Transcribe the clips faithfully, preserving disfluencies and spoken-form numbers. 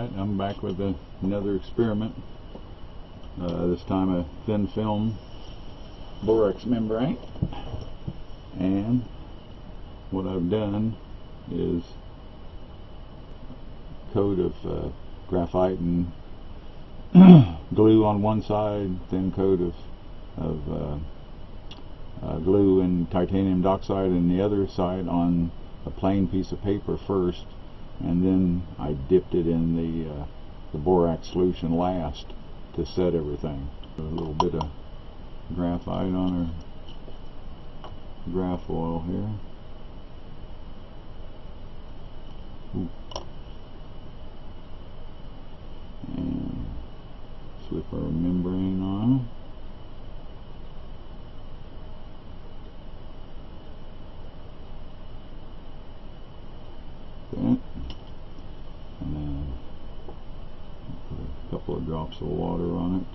Alright, I'm back with a, another experiment. Uh, this time a thin film borax membrane. And what I've done is coat of uh, graphite and glue on one side, thin coat of, of uh, uh, glue and titanium dioxide on the other side on a plain piece of paper first. And then I dipped it in the, uh, the borax solution last to set everything. A little bit of graphite on our graph oil here. Ooh. And slip our membrane on. Okay. And then put a couple of drops of water on it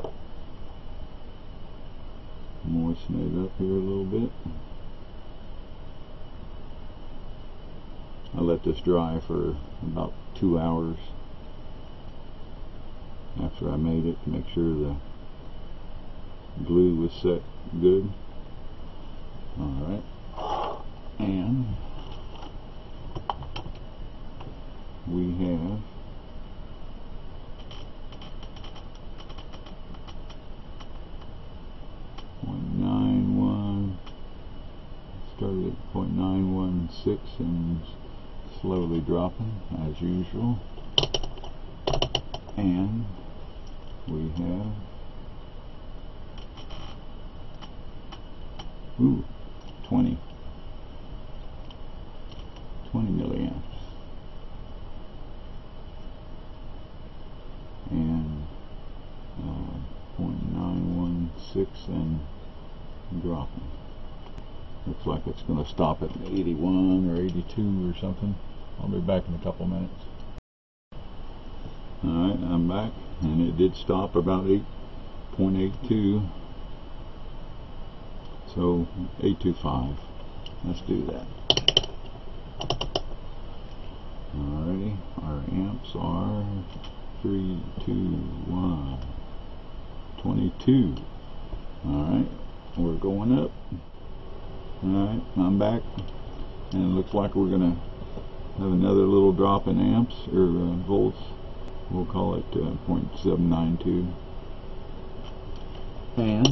to moisten it up here a little bit. I let this dry for about two hours after I made it to make sure the glue was set good. Alright. And we have point nine one, started at point nine one six and slowly dropping as usual, and we have, ooh, twenty, twenty milliamps. And uh, point nine one six and dropping. Looks like it's going to stop at eighty-one or eighty-two or something. I'll be back in a couple minutes. Alright, I'm back, and it did stop about eight point eight two. So eight two five. Let's do that. Alrighty, our amps are three, two, one, twenty-two. Alright, we're going up. Alright, I'm back, and it looks like we're gonna have another little drop in amps or uh, volts. We'll call it uh, point seven nine two and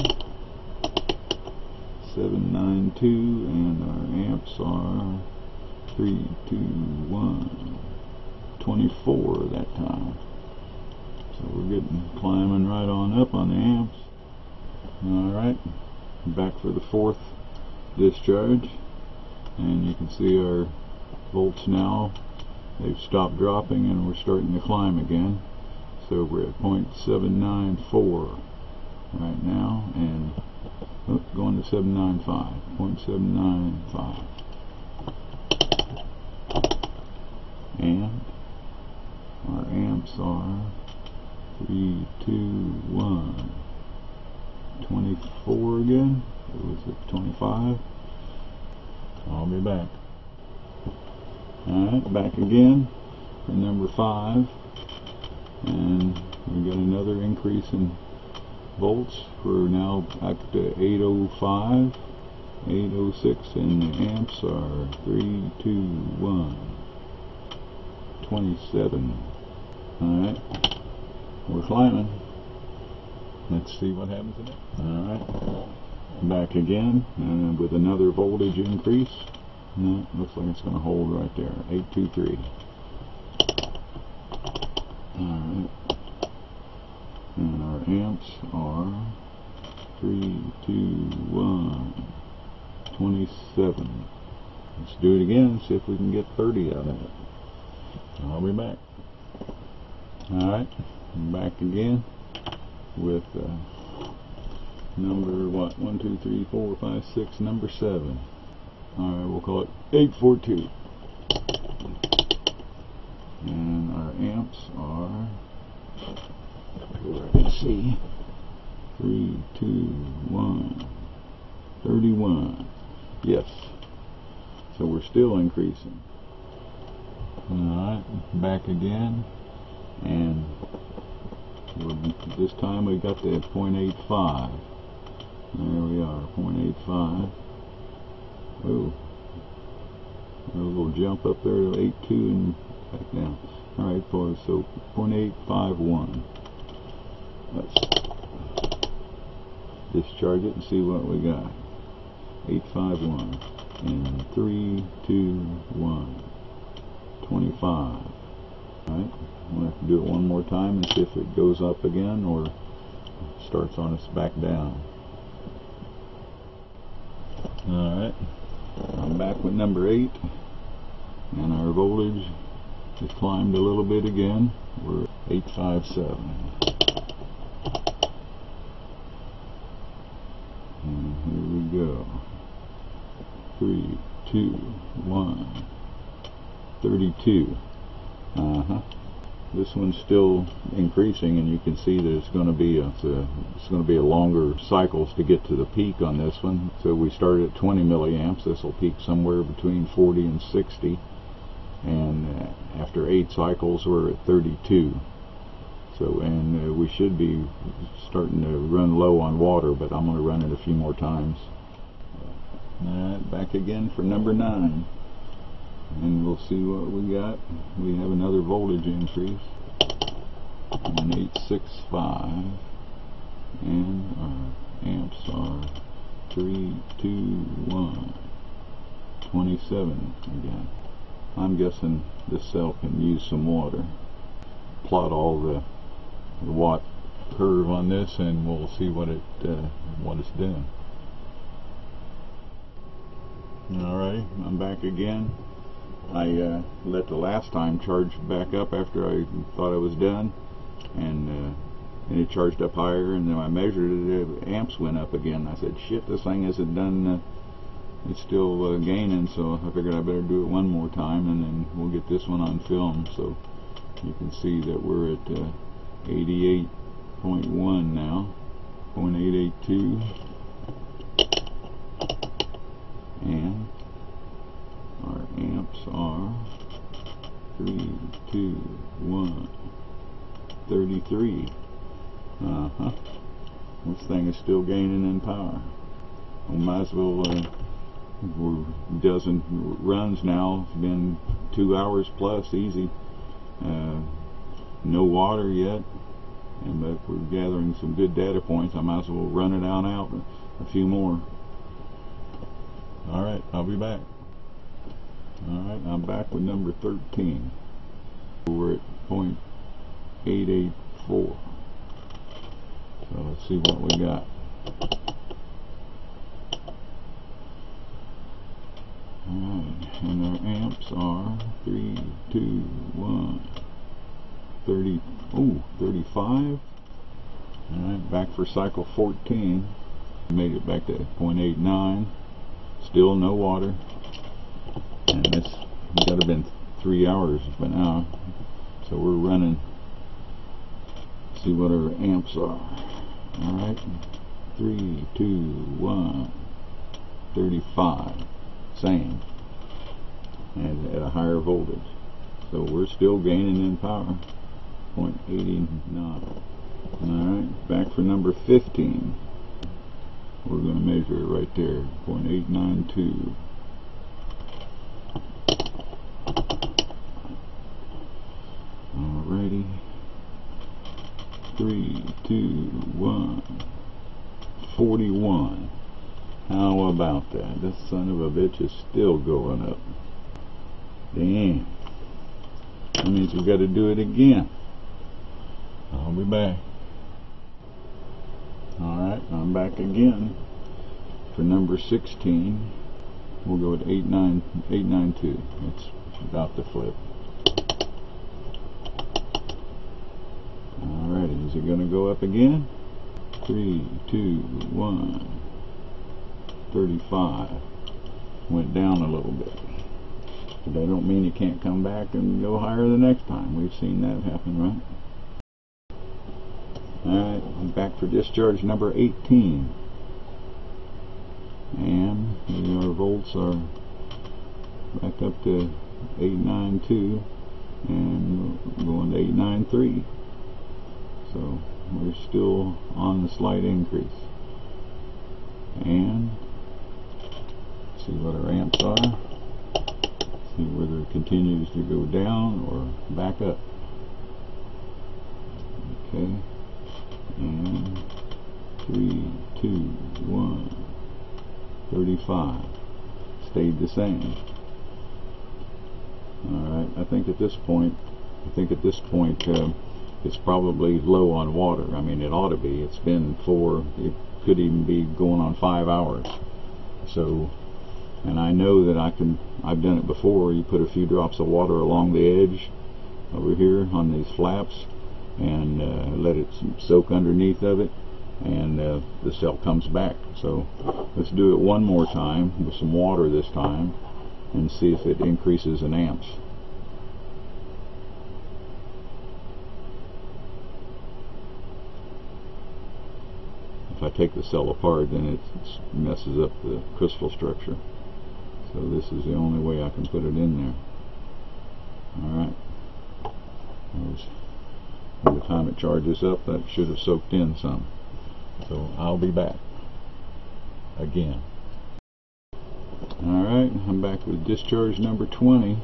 seven nine two, and our amps are three, two, one, twenty-four that time. So we're getting climbing right on up on the amps. Alright, back for the fourth discharge, and you can see our volts now, they've stopped dropping and we're starting to climb again. So we're at point seven nine four right now, and oh, going to seven nine five, point seven nine five. And our amps are three, two, one, twenty-four again. It was at twenty-five. I'll be back. Alright, back again for number five. And we got another increase in volts. We're now back to eight oh five, eight oh six, and the amps are three, two, one, twenty-seven. Alright, we're climbing. Let's see what happens today. Alright, back again and with another voltage increase. No, looks like it's going to hold right there. eight two three. Alright, and our amps are three, two, one, twenty-seven. Let's do it again and see if we can get thirty out of it. I'll be back. Alright, I'm back again with uh, number, what, one, two, three, four, five, six, number seven. Alright, we'll call it eight four two. And our amps are, let's see, three, two, one, thirty-one. Yes. So we're still increasing. Alright, back again, and this time we got the point eight five. There we are, point eight five. Oh, we'll jump up there to eight two and back down. Alright, boys, so point eight five one. Let's discharge it and see what we got. eight five one and three two one. twenty-five. Alright, we'll have to do it one more time and see if it goes up again or starts on us back down. Alright, I'm back with number eight, and our voltage has climbed a little bit again. We're eight five seven. And here we go. three, two, one. thirty-two. Uh-huh. This one's still increasing, and you can see that it's going to be a, it's, a, it's going to be a longer cycles to get to the peak on this one. So we started at twenty milliamps. This will peak somewhere between forty and sixty, and uh, after eight cycles, we're at thirty-two. So, and uh, we should be starting to run low on water, but I'm going to run it a few more times. All right, back again for number nine. And we'll see what we got. We have another voltage increase. one eight six five. And our amps are three two one. twenty-seven again. I'm guessing this cell can use some water. Plot all the, the watt curve on this, and we'll see what it uh, what it's doing. Alright, I'm back again. I uh, let the last time charge back up after I thought I was done, and, uh, and it charged up higher, and then I measured it, the amps went up again. I said, shit, this thing isn't done, uh, it's still uh, gaining, so I figured I better do it one more time, and then we'll get this one on film. So you can see that we're at uh, eighty-eight point one now, point eight eight two, and our amps are three, two, one, thirty-three. Uh-huh. This thing is still gaining in power. We might as well, uh, we're a dozen runs now. It's been two hours plus, easy. Uh, no water yet, and but we're gathering some good data points. I might as well run it on out a few more. Alright, I'll be back. Alright, I'm back with number thirteen. We're at point eight eight four. So let's see what we got. Alright, and our amps are three, two, one, thirty, ooh, thirty-five. Alright, back for cycle fourteen. Made it back to point eight nine. Still no water. And this gotta have been three hours by now. So we're running. See what our amps are. Alright. Three, two, one, thirty-five. Same. And at a higher voltage. So we're still gaining in power. point eight nine. Alright, back for number fifteen. We're gonna measure it right there. point eight nine two. Alrighty. three, two, one. forty-one. How about that? This son of a bitch is still going up. Damn. That means we've got to do it again. I'll be back. Alright, I'm back again for number sixteen. We'll go at eight nine two. It's about the flip. Alrighty, is it going to go up again? three, two, one. thirty-five. Went down a little bit. But that don't mean you can't come back and go higher the next time. We've seen that happen, right? Alright, I'm back for discharge number eighteen. And our volts are back up to eight nine two, and we're going to eight nine three. So we're still on the slight increase. And see what our amps are. See whether it continues to go down or back up. Okay. And three, two, one. thirty-five. Stayed the same. Alright, I think at this point, I think at this point, uh, it's probably low on water. I mean, it ought to be. It's been four, it could even be going on five hours. So, and I know that I can, I've done it before. You put a few drops of water along the edge over here on these flaps and uh, let it soak underneath of it, and uh, the cell comes back. So let's do it one more time with some water this time and see if it increases in amps. If I take the cell apart, then it messes up the crystal structure. So this is the only way I can put it in there. Alright. By the time it charges up, that should have soaked in some. So I'll be back again. Alright, I'm back with discharge number twenty,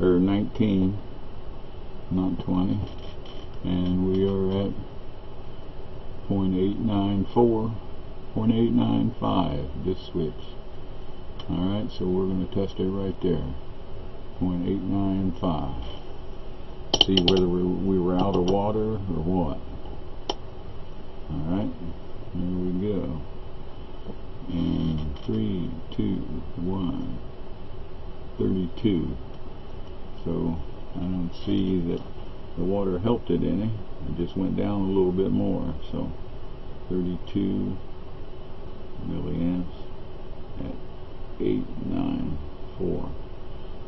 or nineteen, not twenty, and we are at zero point eight nine four, zero point eight nine five this switch. Alright, so we're going to test it right there, zero point eight nine five, see whether we, we were out of water or what. Alright, there we go. And three, two, one, thirty-two. So I don't see that the water helped it any. It just went down a little bit more. So thirty-two milliamps at eight, nine, four.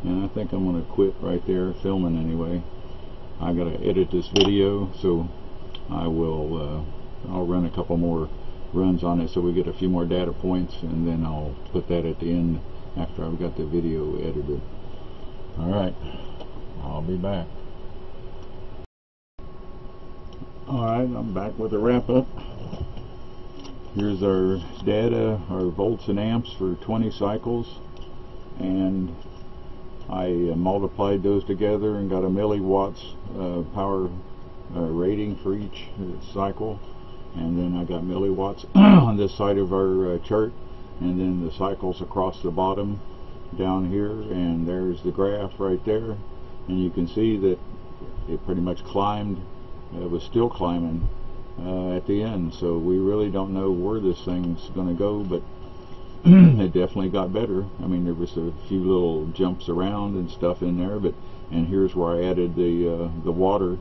And I think I'm gonna quit right there, filming anyway. I gotta edit this video, so I will. Uh, I'll run a couple more runs on it so we get a few more data points, and then I'll put that at the end after I've got the video edited. Alright, I'll be back. Alright, I'm back with a wrap up. Here's our data, our volts and amps for twenty cycles, and I uh, multiplied those together and got a milliwatts uh, power uh, rating for each cycle. And then I got milliwatts on this side of our uh, chart, and then the cycles across the bottom down here, and there's the graph right there, and you can see that it pretty much climbed. It was still climbing uh, at the end, so we really don't know where this thing's gonna go, but it definitely got better. I mean, there was a few little jumps around and stuff in there, but and here's where I added the uh, the water,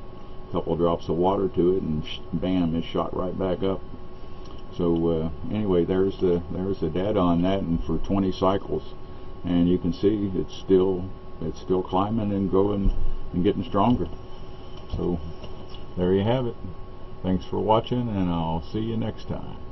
couple drops of water to it, and bam, it shot right back up. So uh, anyway, there's the there's the data on that, and for twenty cycles, and you can see it's still it's still climbing and growing and getting stronger. So there you have it. Thanks for watching, and I'll see you next time.